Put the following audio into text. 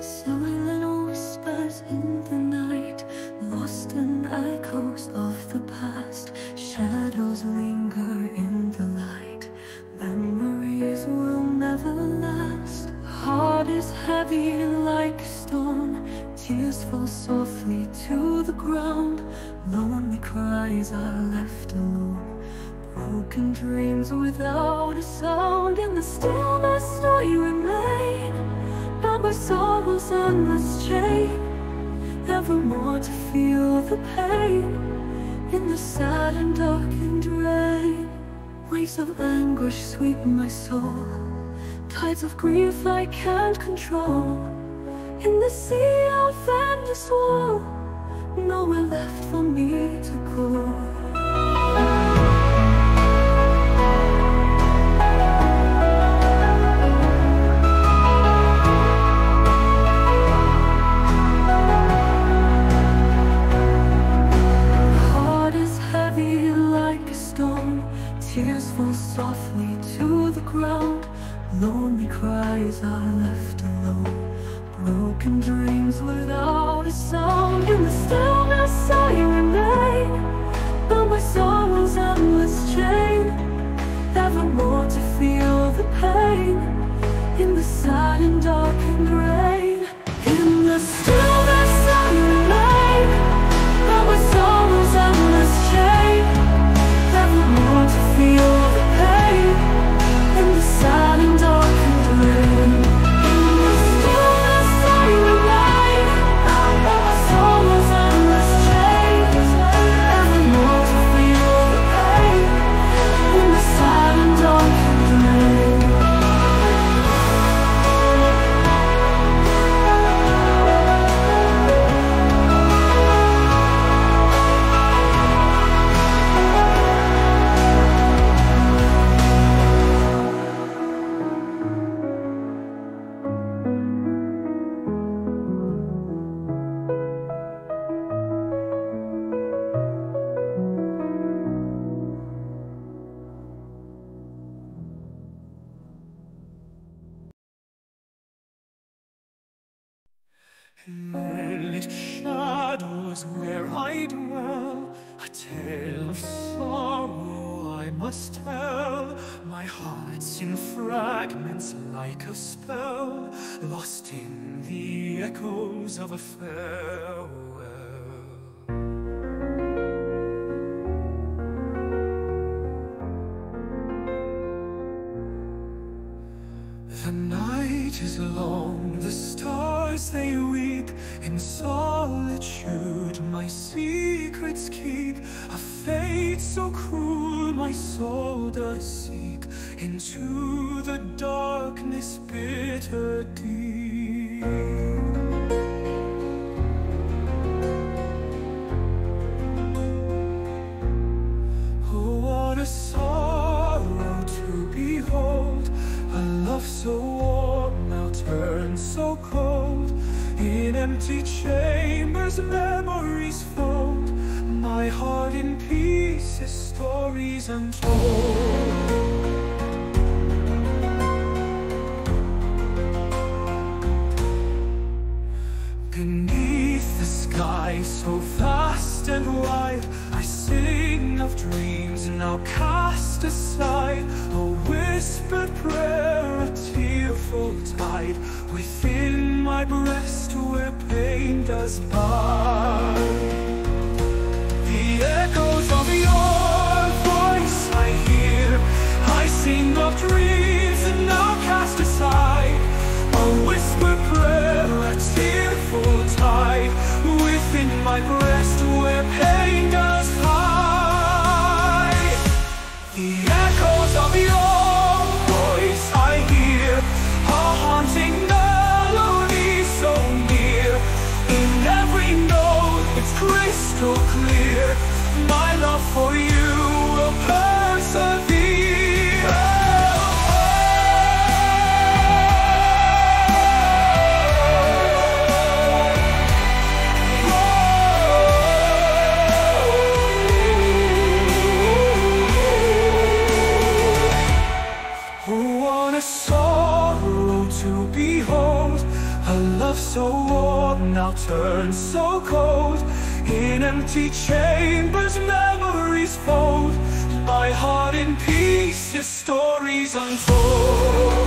Silent whispers in the night, lost in echoes of the past. Shadows linger in the light, memories will never last. Heart is heavy like a stone, tears fall softly to the ground. Lonely cries are left alone, broken dreams without a sound. In the stillness I remain, my sorrow's endless chain, evermore to feel the pain. In the sad and darkened rain, waves of anguish sweep my soul, tides of grief I can't control. In the sea of endless woe, nowhere left for me to go. Tears fall softly to the ground, lonely cries are left alone, broken dreams without a sound. In the stillness I remain, bound by sorrow's endless chain, evermore to feel the pain. In the sad and darkened rain, in the stillness I remain, bound by sorrow's endless chain, evermore to feel the pain. In the sad and darkened rain, in the stillness I remain, bound by sorrow's endless chain, evermore to feel the pain. In the sad and darkened rain. In moonlit shadows where I dwell, a tale of sorrow I must tell. My heart's in fragments like a spell, lost in the echoes of a farewell. The night is long, the stars they weep. In solitude my secrets keep, a fate so cruel my soul does seek, into the darkness bitter deep. Oh, what a sorrow to behold, a love so warm now turns so cold. In empty chambers memories fold, my heart in pieces, stories untold. Beneath the sky so vast and wide, I sing of dreams now cast aside, a whispered prayer, a tearful tide within my breast where pain does bide. The echoes of your voice I hear, I sing of dreams and now cast aside, a whispered prayer, a tearful tide within my breast where pain does hide. The echoes of your voice I hear, a haunting melody so near. In every note it's crystal clear, my love for you will persevere. so old, now turned so cold. In empty chambers memories fold. My heart in pieces, stories untold.